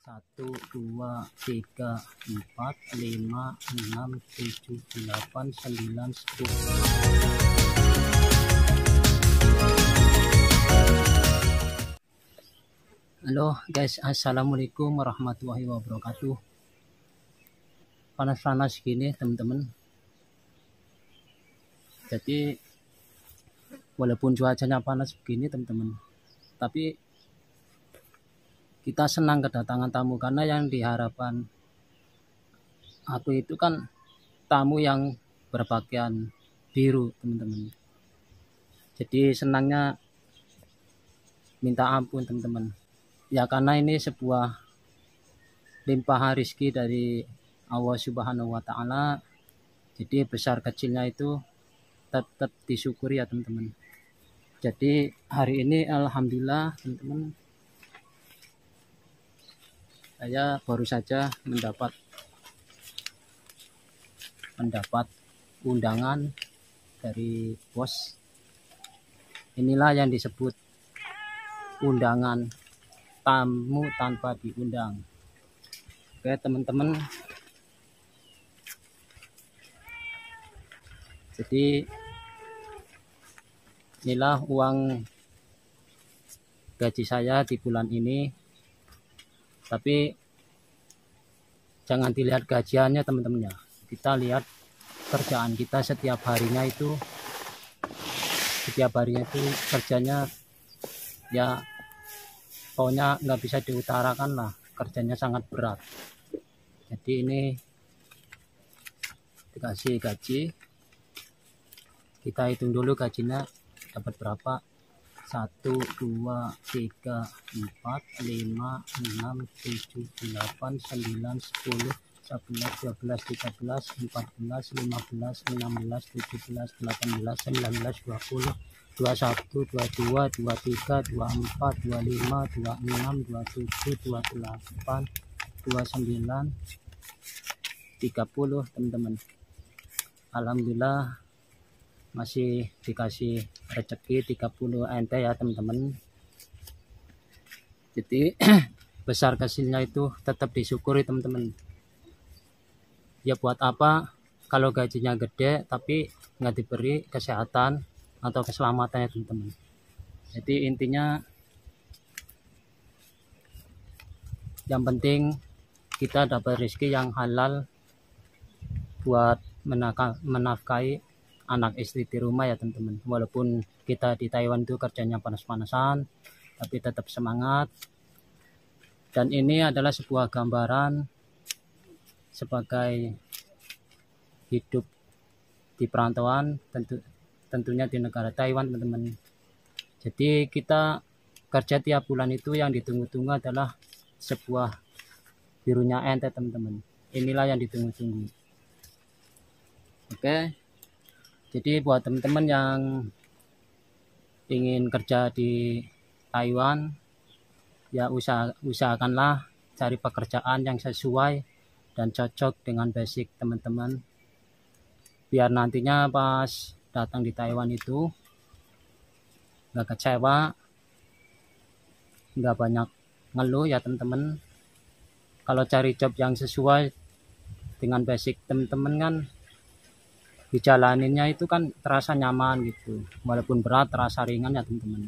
1, 2, 3, 4, 5, 6, 7, 8, 9, 10. Halo guys, assalamualaikum warahmatullahi wabarakatuh. Panas-panas gini teman-teman, jadi walaupun cuacanya panas begini teman-teman, tapi kita senang kedatangan tamu, karena yang diharapkan aku itu kan tamu yang berpakaian biru teman-teman. Jadi senangnya minta ampun teman-teman. Ya, karena ini sebuah limpahan rizki dari Allah Subhanahu wa Ta'ala, jadi besar kecilnya itu tetap disyukuri ya teman-teman. Jadi hari ini alhamdulillah teman-teman, saya baru saja mendapat undangan dari bos. Inilah yang disebut undangan tamu tanpa diundang. Oke teman-teman, jadi inilah uang gaji saya di bulan ini. Tapi jangan dilihat gajiannya teman-teman ya, kita lihat kerjaan kita setiap harinya itu, kerjanya ya pokoknya nggak bisa diutarakan lah, kerjanya sangat berat. Jadi ini dikasih gaji, kita hitung dulu gajinya dapat berapa. 1, 2, 3, 4, 5, 6, 7, 8, 9, 10, 11, 12, 13, 14, 15, 16, 17, 18, 19, 20, 21, 22, 23, 24, 25, 26, 27, 28, 29, 30 teman-teman. Alhamdulillah masih dikasih rezeki 30 NT ya teman-teman. Jadi besar kecilnya itu tetap disyukuri teman-teman. Ya buat apa kalau gajinya gede tapi nggak diberi kesehatan atau keselamatannya teman-teman. Jadi intinya yang penting kita dapat rezeki yang halal buat menafkahi anak istri di rumah ya teman-teman. Walaupun kita di Taiwan itu kerjanya panas-panasan, tapi tetap semangat. Dan ini adalah sebuah gambaran sebagai hidup di perantauan, tentunya di negara Taiwan teman-teman. Jadi kita kerja tiap bulan itu yang ditunggu-tunggu adalah sebuah birunya NT teman-teman. Inilah yang ditunggu-tunggu. Oke, jadi buat teman-teman yang ingin kerja di Taiwan ya, usahakanlah cari pekerjaan yang sesuai dan cocok dengan basic teman-teman, biar nantinya pas datang di Taiwan itu nggak kecewa, nggak banyak ngeluh ya teman-teman. Kalau cari job yang sesuai dengan basic teman-teman kan dijalaninnya itu kan terasa nyaman gitu, walaupun berat terasa ringan ya teman-teman.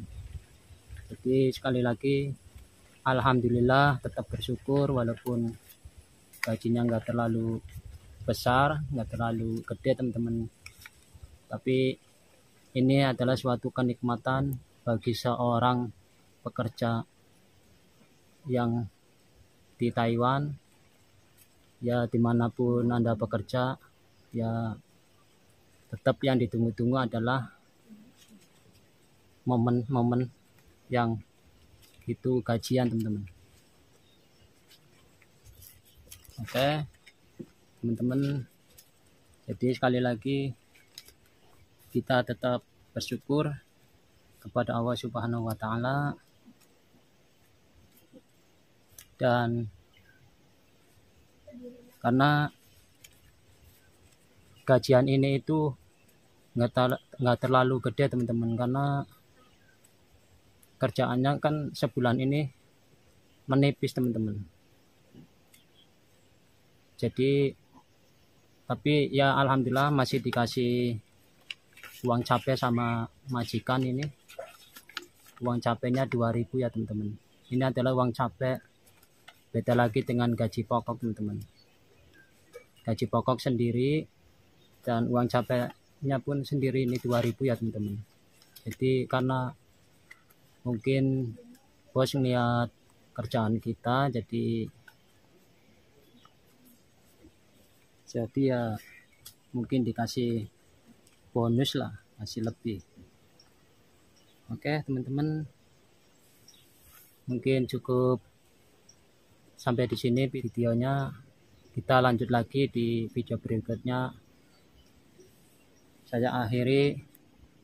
Jadi sekali lagi alhamdulillah tetap bersyukur, walaupun gajinya nggak terlalu besar, nggak terlalu gede teman-teman. Tapi ini adalah suatu kenikmatan bagi seorang pekerja yang di Taiwan. Ya dimanapun Anda bekerja, ya tetap yang ditunggu-tunggu adalah momen-momen yang itu gajian teman-teman. Oke teman-teman, jadi sekali lagi kita tetap bersyukur kepada Allah Subhanahu wa Ta'ala, dan karena gajian ini itu nggak terlalu gede teman-teman, karena kerjaannya kan sebulan ini menipis teman-teman. Jadi tapi ya alhamdulillah masih dikasih uang capek sama majikan. Ini uang capeknya 2000 ya teman-teman. Ini adalah uang capek, beda lagi dengan gaji pokok teman-teman. Gaji pokok sendiri dan uang capeknya pun sendiri, ini 2000 ya teman-teman. Jadi karena mungkin bos melihat kerjaan kita, jadi ya mungkin dikasih bonus lah, masih lebih. Oke teman-teman, mungkin cukup sampai di sini videonya. Kita lanjut lagi di video berikutnya. Saya akhiri.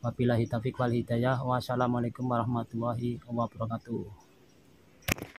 Wabillahi taufiq wal hidayah. Wassalamualaikum warahmatullahi wabarakatuh.